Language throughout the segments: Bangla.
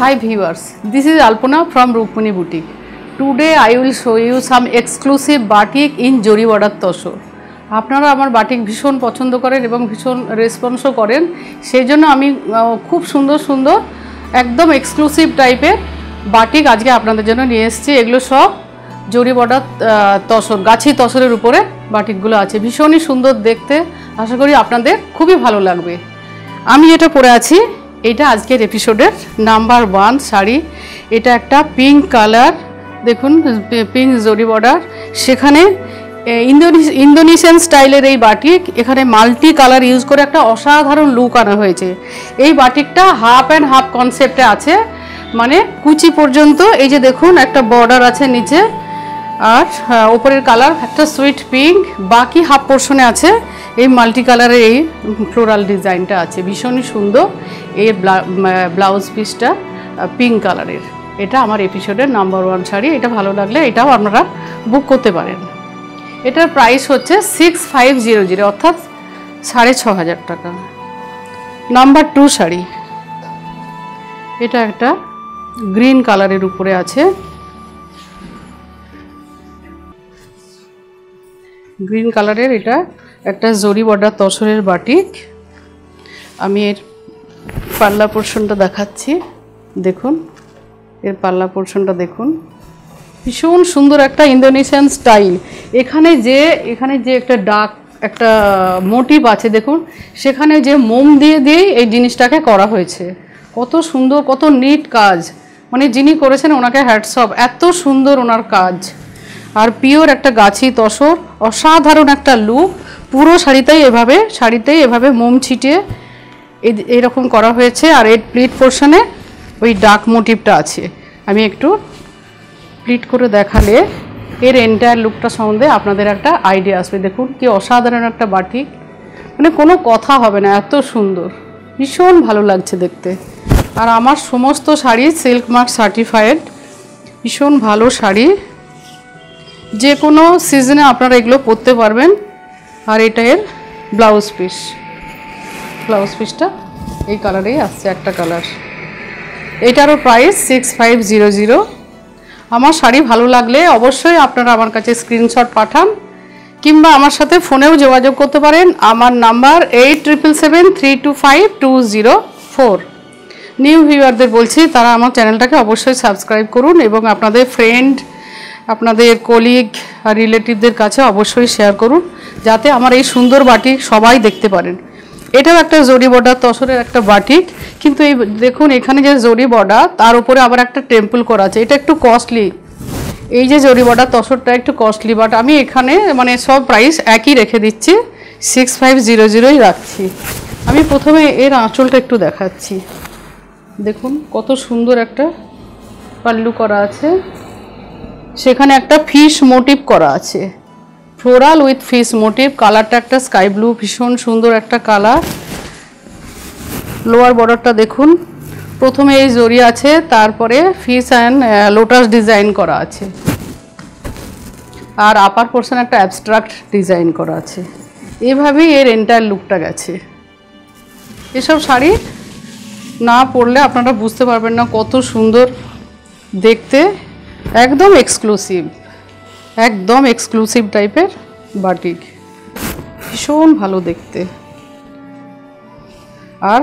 Hi viewers, this is Alpana from Rukmini Boutique. Today I will show you some exclusive batik in Zari border Tasar. আপনারা আমার বাটিক ভীষণ পছন্দ করেন এবং ভীষণ রেসপন্সও করেন, সেই জন্য আমি খুব সুন্দর সুন্দর একদম এক্সক্লুসিভ টাইপের বাটিক আজকে আপনাদের জন্য নিয়ে এসেছি। এগুলো সব জরি বর্ডার তসর, গাছি তসরের উপরে বাটিকগুলো আছে, ভীষণই সুন্দর দেখতে। আশা করি আপনাদের খুবই ভালো লাগবে। আমি যেটা পরে আছি এটা আজকের এপিসোডের নাম্বার 1 শাড়ি। এটা একটা পিঙ্ক কালার, দেখুন পিঙ্ক জরি বর্ডার, সেখানে ইন্দোনেশিয়ান স্টাইলের এই বাটিক। এখানে মাল্টি কালার ইউজ করে একটা অসাধারণ লুক আনা হয়েছে। এই বাটিকটা হাফ অ্যান্ড হাফ কনসেপ্টে আছে, মানে কুচি পর্যন্ত এই যে দেখুন একটা বর্ডার আছে নিচে, আর ওপরের কালার একটা সুইট পিঙ্ক, বাকি হাফ পোর্শনে আছে এই মাল্টি কালারের এই ফ্লোরাল ডিজাইনটা আছে, ভীষণই সুন্দর। এই ব্লাউজ পিসটা পিঙ্ক কালারের, এটা আমার এপিসোডের নাম্বার 1 শাড়ি। এটা ভালো লাগলে এটাও আপনারা বুক করতে পারেন। এটার প্রাইস হচ্ছে 6500, অর্থাৎ 6500 টাকা। নাম্বার 2 শাড়ি, এটা একটা গ্রিন কালারের উপরে আছে, গ্রিন কালারের। এটা একটা জরি বর্ডার তসরের বাটিক। আমি এর পাল্লা পোর্শনটা দেখাচ্ছি, দেখুন এর পাল্লা পোর্শনটা দেখুন, ভীষণ সুন্দর একটা ইন্দোনেশিয়ান স্টাইল। এখানে যে একটা ডার্ক একটা মোটিভ আছে দেখুন, সেখানে যে মোম দিয়ে এই জিনিসটাকে করা হয়েছে, কত সুন্দর কত নিট কাজ, মানে যিনি করেছেন ওনাকে হ্যাটস অফ, এত সুন্দর ওনার কাজ। আর পিওর একটা গাছি তসর, অসাধারণ একটা লুক। পুরো শাড়িতেই এভাবে মোম ছিটিয়ে এরকম করা হয়েছে, আর এর প্লিট পোর্শনে ওই ডার্ক মোটিভটা আছে। আমি একটু প্লিট করে দেখালে এর এন্টায়ার লুকটা সম্বন্ধে আপনাদের একটা আইডিয়া আসবে। দেখুন কি অসাধারণ একটা বাটিক, মানে কোনো কথা হবে না, এত সুন্দর, ভীষণ ভালো লাগছে দেখতে। আর আমার সমস্ত শাড়ি সিল্কমার্ক সার্টিফাইড, ভীষণ ভালো শাড়ি, যে কোনো সিজনে আপনারা এগুলো পরতে পারবেন। আর এটা এর ব্লাউজ পিস, ব্লাউজ পিসটা এই কালারেই আসছে একটা কালার। এটারও প্রাইস 6500। আমার শাড়ি ভালো লাগলে অবশ্যই আপনারা আমার কাছে স্ক্রিনশট পাঠান, কিংবা আমার সাথে ফোনেও যোগাযোগ করতে পারেন। আমার নাম্বার 8777325204। নিউ ভিউয়ারদের বলছি, তারা আমার চ্যানেলটাকে অবশ্যই সাবস্ক্রাইব করুন এবং আপনাদের ফ্রেন্ড, আপনাদের কলিগ আর রিলেটিভদের কাছে অবশ্যই শেয়ার করুন, যাতে আমার এই সুন্দর বাটিক সবাই দেখতে পারেন। এটাও একটা জরি বর্ডার তসরের একটা বাটিক, কিন্তু এই দেখুন এখানে যে জরি বর্ডার তার উপরে আবার একটা টেম্পল করা আছে, এটা একটু কস্টলি। এই যে জরি বর্ডার তসরটা একটু কস্টলি, বাট আমি এখানে মানে সব প্রাইস একই রেখে দিচ্ছি, 6500ই রাখছি। আমি প্রথমে এর আঁচলটা একটু দেখাচ্ছি, দেখুন কত সুন্দর একটা পাল্লু করা আছে, সেখানে একটা ফিশ মোটিভ করা আছে, ফ্লোরাল উইথ ফিস মোটিভ। কালারটা একটা স্কাই ব্লু, ভীষণ সুন্দর একটা কালার। লোয়ার বর্ডারটা দেখুন, প্রথমে এই জরি আছে, তারপরে ফিস অ্যান্ড লোটাস ডিজাইন করা আছে, আর আপার পোর্শন একটা অ্যাবস্ট্রাক্ট ডিজাইন করা আছে। এভাবেই এর এন্টায়ার লুকটা গেছে। এসব শাড়ি না পরলে আপনারা বুঝতে পারবেন না কত সুন্দর দেখতে, একদম এক্সক্লুসিভ টাইপের বাটিক, ভীষণ ভালো দেখতে। আর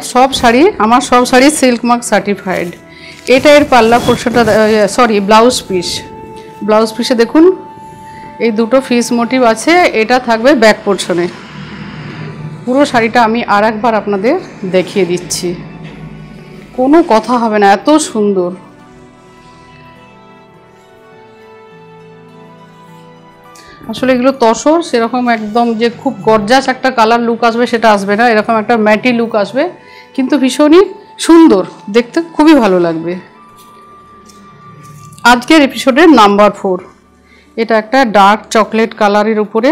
আমার সব শাড়ি সিল্কমার্ক সার্টিফাইড। এটা এর পাল্লা পোর্শনটা, সরি ব্লাউজ পিস, ব্লাউজ পিসে দেখুন এই দুটো ফিস মোটিভ আছে, এটা থাকবে ব্যাক পোর্শনে। পুরো শাড়িটা আমি আরেকবার আপনাদের দেখিয়ে দিচ্ছি, কোনো কথা হবে না, এত সুন্দর। আসলে এগুলো তসর, সেরকম একদম যে খুব গর্জাস একটা কালার লুক আসবে সেটা আসবে না, এরকম একটা ম্যাটি লুক আসবে, কিন্তু ভীষণই সুন্দর দেখতে, খুবই ভালো লাগবে। আজকের এপিসোডের নাম্বার 4, এটা একটা ডার্ক চকলেট কালারের উপরে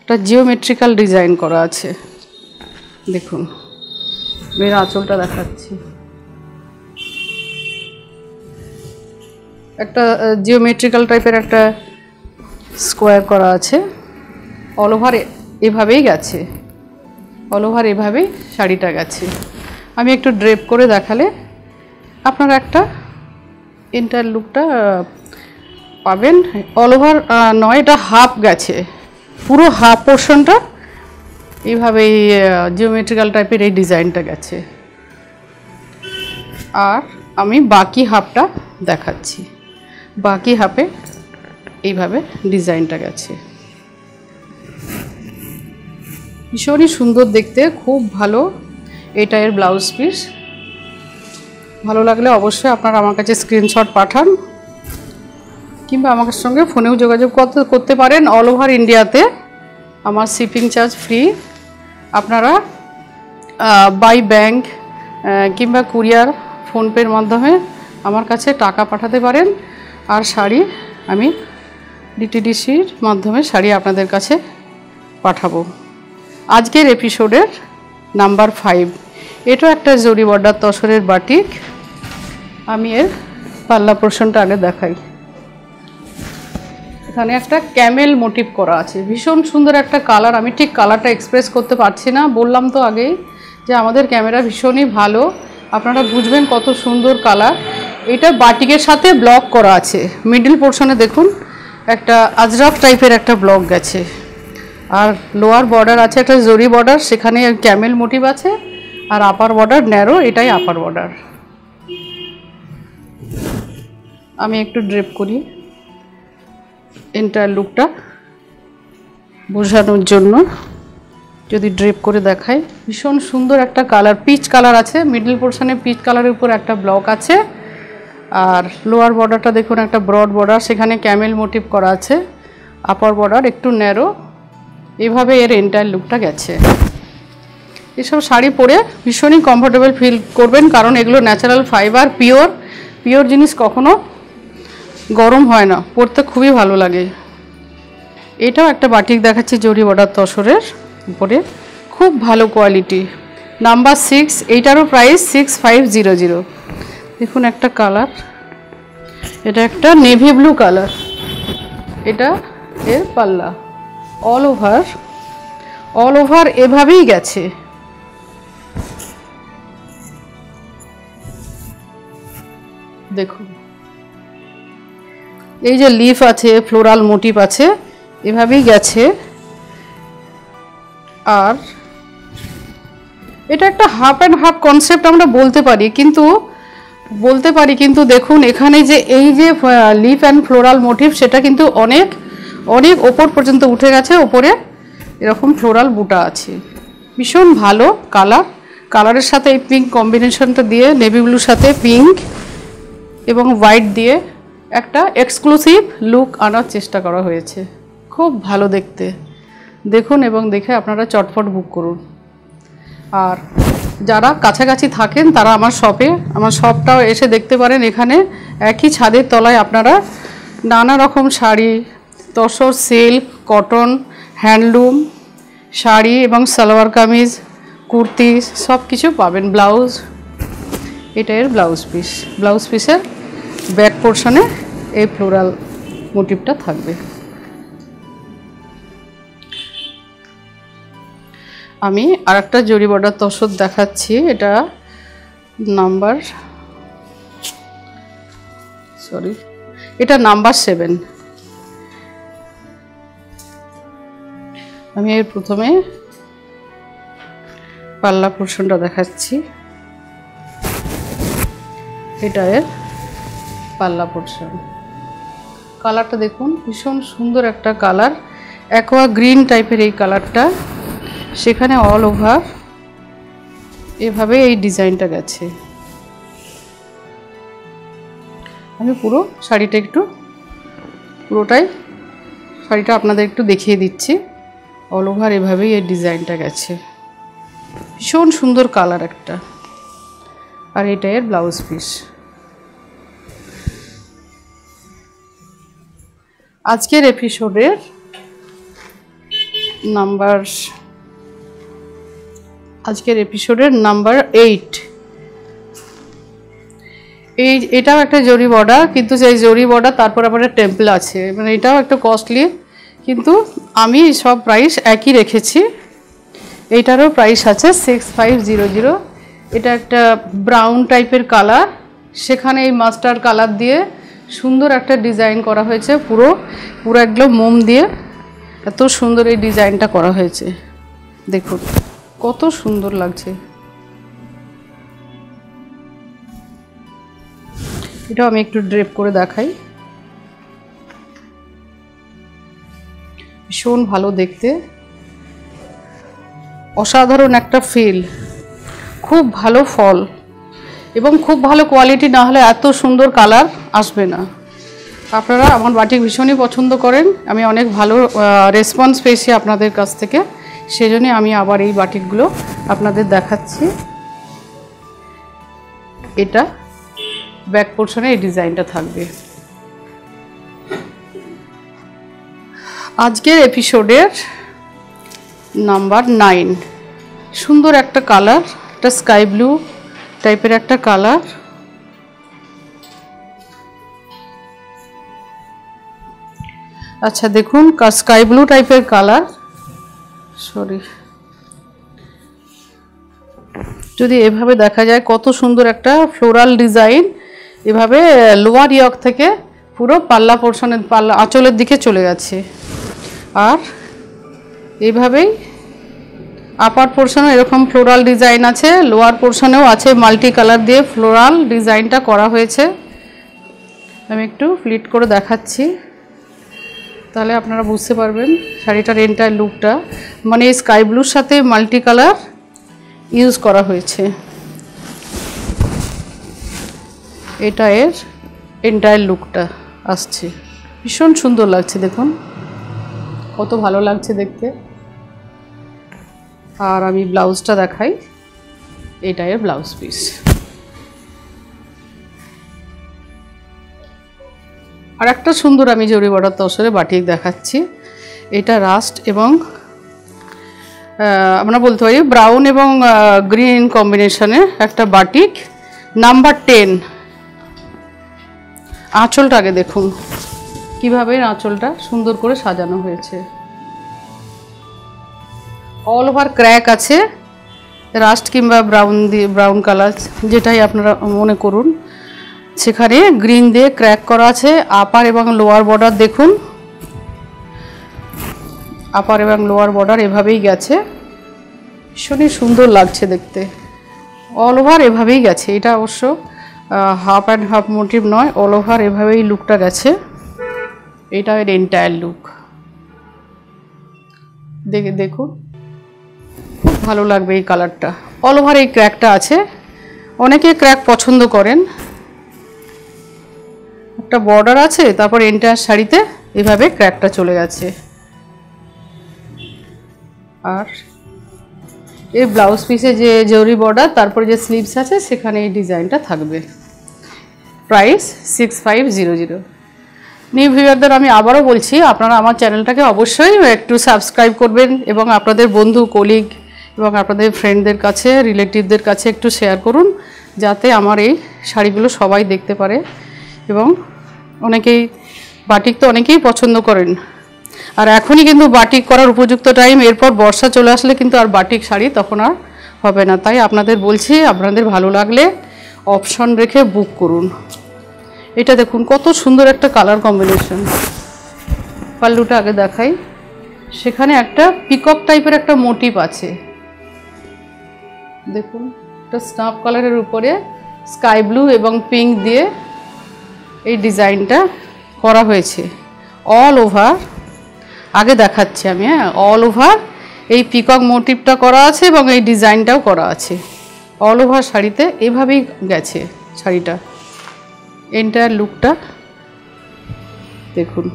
একটা জিওমেট্রিক্যাল ডিজাইন করা আছে, দেখুন এর আঁচলটা দেখাচ্ছি, একটা জিওমেট্রিক্যাল টাইপের একটা স্কোয়ার করা আছে। অলওভার এভাবেই গেছে, অলওভার এভাবেই শাড়িটা গেছে। আমি একটু ড্রেপ করে দেখালে আপনারা একটা ইন্টার লুকটা পাবেন। অল ওভার নয়, এটা হাফ গেছে, পুরো হাফ পোর্শনটা এইভাবে জিওমেট্রিক্যাল টাইপের এই ডিজাইনটা গেছে। আর আমি বাকি হাফটা দেখাচ্ছি, বাকি হাফে এইভাবে ডিজাইনটা গেছে। ভীষণই সুন্দর দেখতে, খুব ভালো এটা এর ব্লাউজ পিস। ভালো লাগলে অবশ্যই আপনারা আমার কাছে স্ক্রিনশট পাঠান, কিংবা আমার সঙ্গে ফোনেও যোগাযোগ করতে পারেন। অল ওভার ইন্ডিয়াতে আমার শিপিং চার্জ ফ্রি। আপনারা বাই ব্যাংক কিংবা কুরিয়ার ফোনপের মাধ্যমে আমার কাছে টাকা পাঠাতে পারেন। আর শাড়ি আমি ডিটিডিসির মাধ্যমে শাড়ি আপনাদের কাছে পাঠাবো। আজকের এপিসোডের নাম্বার 5, এটাও একটা জরি বর্ডার তসরের বাটিক। আমি এর পাল্লা পোর্শনটা আগে দেখাই। এখানে একটা ক্যামেল মোটিভ করা আছে, ভীষণ সুন্দর একটা কালার। আমি ঠিক কালারটা এক্সপ্রেস করতে পারছি না, বললাম তো আগেই যে আমাদের ক্যামেরা ভীষণই ভালো, আপনারা বুঝবেন কত সুন্দর কালার। এটা বাটিকের সাথে ব্লক করা আছে, মিডল পোর্শনে দেখুন একটা আজরাফ টাইপের একটা ব্লক গেছে। আর লোয়ার বর্ডার আছে একটা জরি বর্ডার, সেখানে ক্যামেল মোটিভ আছে। আর আপার বর্ডার ন্যারো, এটাই আপার বর্ডার। আমি একটু ড্রেপ করি এন্টার লুকটা বোঝানোর জন্য, যদি ড্রেপ করে দেখাই। ভীষণ সুন্দর একটা কালার, পিচ কালার আছে, মিডল পোর্শনে পিচ কালারের উপর একটা ব্লক আছে। আর লোয়ার বর্ডারটা দেখুন একটা ব্রড বর্ডার, সেখানে ক্যামেল মোটিভ করা আছে। আপার বর্ডার একটু ন্যারো, এভাবে এর এন্টার লুকটা গেছে। এসব শাড়ি পরে ভীষণই কমফোর্টেবল ফিল করবেন, কারণ এগুলো ন্যাচারাল ফাইবার, পিওর। পিওর জিনিস কখনো গরম হয় না, পরতে খুবই ভালো লাগে। এটাও একটা বাটিক দেখাচ্ছি জরি বর্ডার তসরের উপরে, খুব ভালো কোয়ালিটি। Number 6, এইটারও price 6500। দেখুন একটা কালার, এটা একটা নেভি ব্লু কালার। এটা এর পাল্লা অল ওভার এভাবেই গেছে। দেখুন এই যে লিফ আছে, ফ্লোরাল মোটিভ আছে, এভাবেই গেছে। আর এটা একটা হাফ অ্যান্ড হাফ কনসেপ্ট আমরা বলতে পারি কিন্তু দেখুন এখানে যে এই যে লিফ অ্যান্ড ফ্লোরাল মোটিভ, সেটা কিন্তু অনেক অনেক ওপর পর্যন্ত উঠে গেছে। ওপরে এরকম ফ্লোরাল বুটা আছে, ভীষণ ভালো কালার। কালারের সাথে এই পিঙ্ক কম্বিনেশনটা দিয়ে, নেভি ব্লুর সাথে পিঙ্ক এবং হোয়াইট দিয়ে একটা এক্সক্লুসিভ লুক আনার চেষ্টা করা হয়েছে, খুব ভালো দেখতে। দেখুন এবং দেখে আপনারা চটপট বুক করুন। আর যারা কাছাকাছি থাকেন তারা আমার শপে, আমার শপটাও এসে দেখতে পারেন। এখানে একই ছাদের তলায় আপনারা নানা রকম sari, tussar, silk, cotton, handloom sari এবং সালোয়ার কামিজ, কুর্তি সব কিছু পাবেন। ব্লাউজ, এটা এর ব্লাউজ পিস। ব্লাউজ পিসের ব্যাক পোর্শনে এই ফ্লোরাল মোটিভটা থাকবে। আমি আর একটা জরি বর্ডার তসর দেখাচ্ছি, এটা নাম্বার 7। আমি এর প্রথমে পাল্লা পোর্শনটা দেখাচ্ছি, এটা এর পাল্লা পোর্শন। কালারটা দেখুন ভীষণ সুন্দর একটা কালার, অ্যাকোয়া গ্রিন টাইপের এই কালারটা। সেখানে অল ওভার এভাবে এই ডিজাইনটা গেছে। আমি পুরো শাড়িটা একটু, পুরোটাই শাড়িটা আপনাদের একটু দেখিয়ে দিচ্ছি। অল ওভার এভাবেই এই ডিজাইনটা গেছে, ভীষণ সুন্দর কালার একটা। আর এটা এর ব্লাউজ পিস। আজকের এপিসোডের নাম্বার 8। এটাও একটা জরি বর্ডার, কিন্তু সেই জরি বর্ডার তারপর আবার টেম্পল আছে, মানে এটাও একটা কস্টলি, কিন্তু আমি সব প্রাইস একই রেখেছি। এইটারও প্রাইস আছে 6500। এটা একটা ব্রাউন টাইপের কালার, सेखाने मास्टार कलर दिए सुंदर एक डिजाइन करा हয়েছে पुरो पूरा एकदम मोम दिए এত সুন্দর এই ডিজাইনটা করা হয়েছে দেখুন কত সুন্দর লাগছে এটা আমি একটু ড্রেপ করে দেখাই ভীষণ ভালো দেখতে অসাধারণ একটা ফিল খুব ভালো ফল एवं खूब भलो क्वालिटी ना होले एत सुंदर कलर आसबे ना आपनारा आमार बाटिक भीषण ही पसंद करें आमी अनेक भलो रेसपन्स पेयेछि आपनादेर काछ थेके सेजोन्नो आमी आबार एई बाटिकगुलो आपनादेर देखाच्छि एटा बैक पोर्शने एई डिजाइनटा थाकबे आजकेर एपिसोडेर नम्बर 9 सुंदर एकटा कलर एटा स्काई ब्लू टाइपर एक कलर अच्छा देखून स्काई ब्लू टाइपर कलर सरि यदि एभावे देखा जाए कत सुंदर एक फ्लोरल डिजाइन एभावे लोअर यर्क थेके पुरो पाल्ला पोर्शन पाल्ला आँचलेर दिके चले गेछे आर एभावेई अपार पोर्शने एरकम फ्लोरल डिजाइन आछे लोअर पोर्शनेओ आछे माल्टी कलर दिए फ्लोरल डिजाइनटा करा हয়েছে आमी एकटू फ्लिट करे देखाচ্ছি ताहले आपनारा बुझते पारबेन शाड़ीटार एंटायर लुकटा माने स्काई ब्लूर साथे माल्टी कलर यूज करा हয়েছে एटा एर एंटायर लुकटा आसছে भीषण सुंदर लागছে देखुन कत भालो लागছে देखते और आमी ब्लाउजटा देखाई एटा एर ब्लाउज पिस और एक सुंदर आमी जरि बॉर्डर तसरे बाटिक देखाच्छि एटा रास्ट एवं आमरा बोलते पारी ब्राउन एवं ग्रीन कम्बिनेशने एकटा बाटिक नम्बर 10 आँचलटाके देखुन किभाबे आँचलटा सुंदर करे साजानो हয়েছে ऑल ओवर क्रैक आछे रास्ट किंबा ब्राउन दिए ब्राउन कलर जेटाई आपनारा मने करुन सेखाने ग्रीन दिए क्रैक करा आछे आपार एवं लोअर बॉर्डर देखुन आपार एवं लोअर बॉर्डर एभाबेई गेछे भीषण सुंदर लागछे देखते ऑल ओवर एभाबेई गेछे एटा अवश्य हाफ एंड हाफ मोटिव नय ऑल ओवर एभाबेई लुकटा गेछे एटा एर एंटायर लुक देखे देखो खूब भालो लागबे कलरटा अल ओवर ये क्रैकटा आछे अनेके क्रैक पछंद करें एक बॉर्डर आछे तारपर एंटायर शाड़ीते एभाबे क्रैकटा चले गेछे आर ये ब्लाउज पिसे जे जरी बॉर्डर तारपर जे स्लीव्स आछे सेखाने ये डिजाइनटा थाकबे प्राइस 6500 নিউ ভিউয়ারদের আমি আবারো বলছি আপনারা আমার চ্যানেলটাকে অবশ্যই একটু সাবস্ক্রাইব করবেন এবং আপনাদের বন্ধু কলিগ এবং আপনাদের ফ্রেন্ডদের কাছে রিলেটিভদের কাছে একটু শেয়ার করুন যাতে আমার এই শাড়িগুলো সবাই দেখতে পারে এবং অনেকেই বাটিক তো অনেকেই পছন্দ করেন আর এখনই কিন্তু বাটিক করার উপযুক্ত টাইম এরপর বর্ষা চলে আসলে কিন্তু আর বাটিক শাড়ি তখন আর হবে না তাই আপনাদের বলছি আপনাদের ভালো লাগলে অপশন রেখে বুক করুন एटा देखुन कत सुंदर एक कलर कम्बिनेशन पाल्लुटा आगे देखाई सेखाने एक पिकक टाइपेर एक मोटिव आछे देखुन एटा स्नाप कलरेर उपरे स्काई ब्लू एवं पिंक दिए ये डिजाइनटा करा हয়েছে अल ओवर आगे देखाच्छि आमि अल ओवर ये पिकक मोटिवटा करा आछे एवं ये डिजाइनटाओ करा आछे अल ओवर शाड़ीते एभाबेई गेছে শাড়িটা एंटायर लुकटा देखुन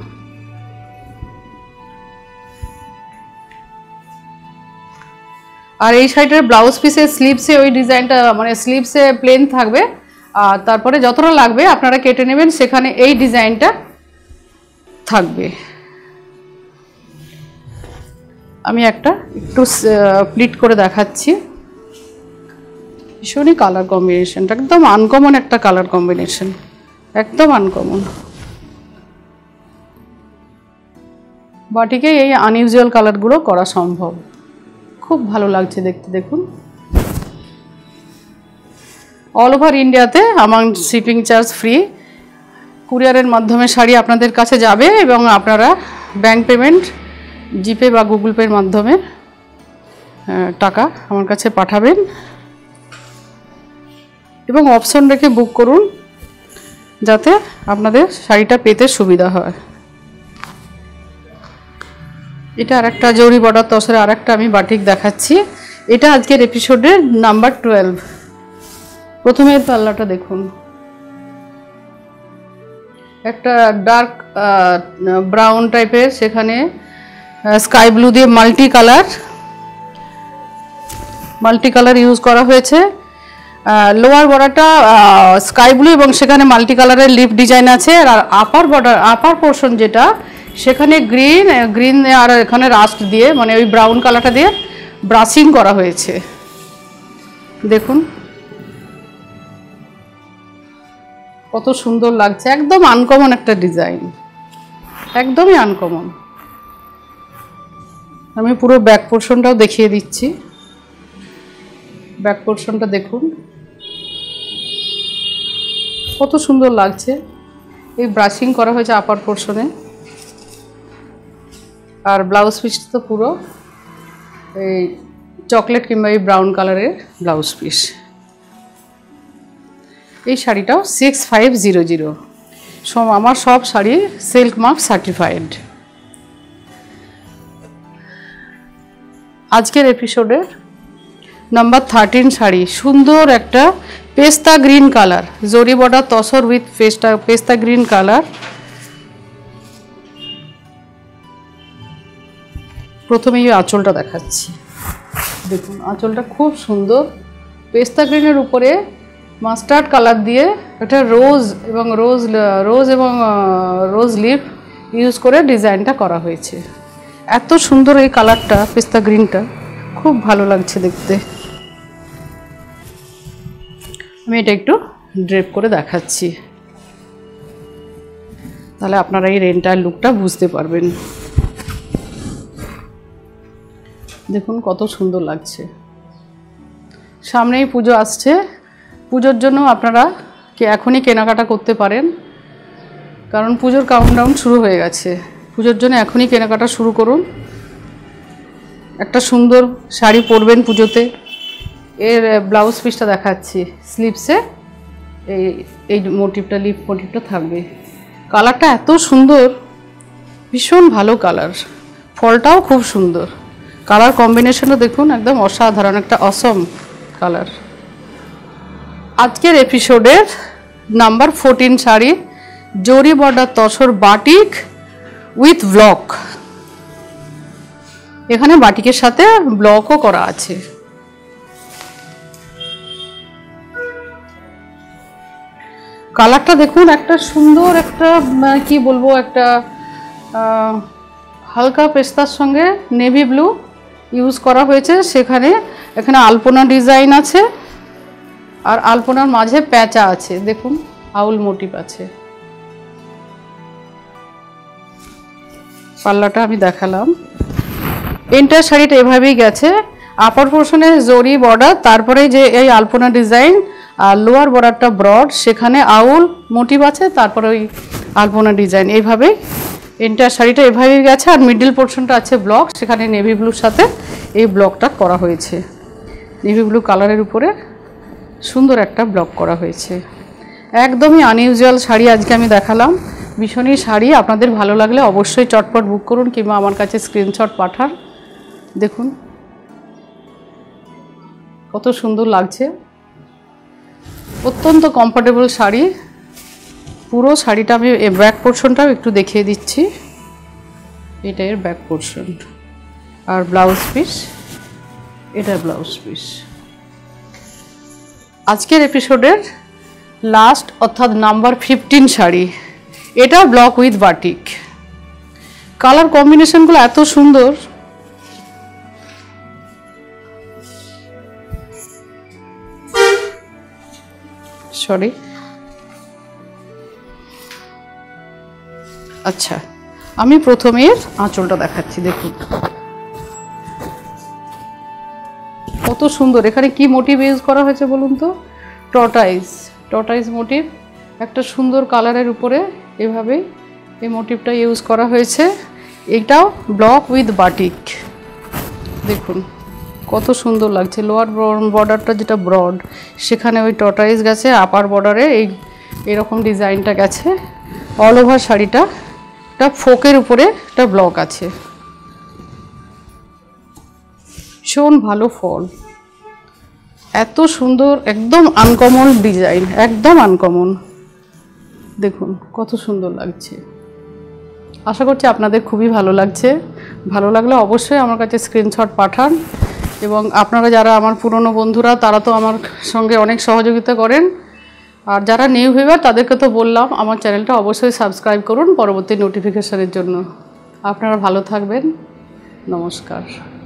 और ये शाड़ीटार ब्लाउज पिसे स्लीवसे ओई डिजाइनटा माने स्लीवसे प्लेन थाकबे आर तारपरे जतटा लागबे आपनारा केटे नेबेन सेखाने एई डिजाइनटा थाकबे आमी एकटा एकटू प्लिट करे देखाच्छि भीषण कलर कम्बिनेशन एकदम आनकमन एक कलर कम्बिनेशन एकदम आनकमन बाटिके ये आनइउजुअल कलरगुलो करा सम्भव खूब भालो लागछे देखते देखुन ऑल ओवर इंडिया ते amount shipping charge free courier माध्यमे शाड़ी आपनादेर काछे जाबे एबं आपनारा बैंक पेमेंट जिपे बा गुगल पेर माध्यमे टाका आमार काछे पाठाबेन एबं अपशन रेखे बुक करुन जाते आपनादेर शाड़ीटा पेते सुविधा हय। এটা আরেকটা জরি বর্ডার তসরে আরেকটা আমি বাটিক দেখাচ্ছি। এটা আজকের এপিসোডের নাম্বার 12। প্রথমে পাল্লাটা দেখুন, একটা ডার্ক ব্রাউন টাইপের, সেখানে স্কাই ব্লু দিয়ে মাল্টি কালার ইউজ করা হয়েছে। লোয়ার বর্ডারটা স্কাই ব্লু এবং সেখানে মাল্টি কালারের লিফ ডিজাইন আছে। আর আপার বর্ডার, আপার পোর্শন যেটা, সেখানে গ্রিন আর এখানে রাস্ট দিয়ে, মানে ওই ব্রাউন কালারটা দিয়ে ব্রাশিং করা হয়েছে। দেখুন কত সুন্দর লাগছে, একদম আনকমন একটা ডিজাইন, একদমই আনকমন। আমি পুরো ব্যাক পোর্শনটাও দেখিয়ে দিচ্ছি। ব্যাক পোর্শনটা দেখুন কত সুন্দর লাগছে, এই ব্রাশিং করা হয়েছে আপার পোর্শনে। और ब्लाउज पिस तो पूरा चॉकलेट किंबा ब्राउन कलर ब्लाउज पिस। ये शाड़ीटाओ 6500 आमार सब शाड़ी सिल्क मार्क सर्टिफाइड। आजकेर एपिसोडे नम्बर 13 शाड़ी, सुंदर एकटा पेस्ता green colour, zari border tussar with पेस्ता ग्रीन कलर। প্রথমেই আঁচলটা দেখাচ্ছি, দেখুন আঁচলটা খুব সুন্দর, পেস্তা গ্রিনের উপরে মাস্টার্ড কালার দিয়ে একটা রোজ লিফ ইউজ করে ডিজাইনটা করা হয়েছে। এত সুন্দর এই কালারটা, পেস্তা গ্রিনটা খুব ভালো লাগছে দেখতে। আমি এটা একটু ড্রেপ করে দেখাচ্ছি, তাহলে আপনারা এই রেন্টার লুকটা বুঝতে পারবেন। দেখুন কত সুন্দর লাগছে। সামনেই পুজো আসছে, পুজোর জন্য আপনারা কি এখনই কেনাকাটা করতে পারেন, কারণ পুজোর কাউন্টডাউন শুরু হয়ে গেছে। পুজোর জন্য এখনই কেনাকাটা শুরু করুন, একটা সুন্দর শাড়ি পরবেন পুজোতে। এর ব্লাউজ পিসটা দেখাচ্ছি, স্লিভসে এই মোটিভটা, লিফ মোটিভটা থাকবে। কালারটা এত সুন্দর, ভীষণ ভালো কালার, ফলটাও খুব সুন্দর, কালার কম্বিনেশনও দেখুন একদম অসাধারণ, একটা অসম কালার। আজকের এপিসোডের number 14 sari, zari border tussar batik with block. এখানে বাটিকের সাথে ব্লকও করা আছে। কালারটা দেখুন, একটা সুন্দর, একটা কি বলবো, একটা হালকা পেস্তার সঙ্গে নেভি ব্লু ইউজ করা হয়েছে। এখানে আলপনা ডিজাইন আছে, আর আলপনার মাঝে প্যাঁচা আছে, দেখুন আউল মোটিভ আছে। পাল্লাটা আমি দেখালাম। এন্টার শাড়িটা এভাবেই গেছে, আপার পোর্শনে জরি বর্ডার, তারপরে যে এই আলপনা ডিজাইন, আর লোয়ার বর্ডারটা ব্রড, সেখানে আউল মোটিভ আছে, তারপরে ওই আলপনা ডিজাইন। এইভাবেই এন্টার শাড়িটা এভাবেই গেছে। আর মিডল পোর্শনটা আছে ব্লক, সেখানে নেভি ব্লুর সাথে এই ব্লকটা করা হয়েছে, নেভি ব্লু কালারের উপরে সুন্দর একটা ব্লক করা হয়েছে। একদমই আনইউজুয়াল শাড়ি আজকে আমি দেখালাম। ভীষণই শাড়ি আপনাদের ভালো লাগলে অবশ্যই চটপট বুক করুন, কিংবা আমার কাছে স্ক্রিনশট পাঠান। দেখুন কত সুন্দর লাগছে, অত্যন্ত কমফোর্টেবল শাড়ি। পুরো শাড়িটা আমি ব্যাক পোর্শনটাও একটু দেখিয়ে দিচ্ছি, এটা এর ব্যাক পোর্শন। আর ব্লাউজ পিস, এটা ব্লাউজ পিস। আজকের এপিসোডের লাস্ট অর্থাৎ নাম্বার 15 শাড়ি, এটা ব্লক উইথ বাটিক। কালার কম্বিনেশনগুলো এত সুন্দর, সরি। আচ্ছা, আমি প্রথমে আঁচলটা দেখাচ্ছি, দেখুন কত সুন্দর। এখানে কি মোটিভ ইউজ করা হয়েছে বলুন তো, टर्टाइज टर्टाइज मोटिव एक सुंदर कलर ऊपरे एभावे ये मोटिवटा यूज करा हयेछे एटाओ ब्लक उइथ बाटिक देखुन कत सुंदर लागछे लोअर बॉर्डरटा जेटा ब्रड सेखाने ओई टर्टाइज गेछे आपार बॉर्डरे एई रकम डिजाइनटा गेछे ऑल ओवर शाड़ीटा टा फोकेर ऊपरे टा ब्लक आछे भीषण भालो फल एत सुंदर एकदम आनकमन डिजाइन एकदम आनकमन देखुन कत सुंदर लागछे आशा करछि आपनादेर खूबई भालो लागछे। भालो लागले अवश्यई आमार काछे स्क्रीनशट पाठान एबं आपनारा जारा आमार पुरानो बंधुरा तारा तो आमार संगे अनेक सहयोगिता करेन और जरा न्यू व्यूअर तादेरके तो बोललाम आमार चैनलटा अवश्यई सबस्क्राइब करुन परवर्ती नोटिफिकेशनेर जोन्नो। आपनारा भालो थाकबेन। नमस्कार।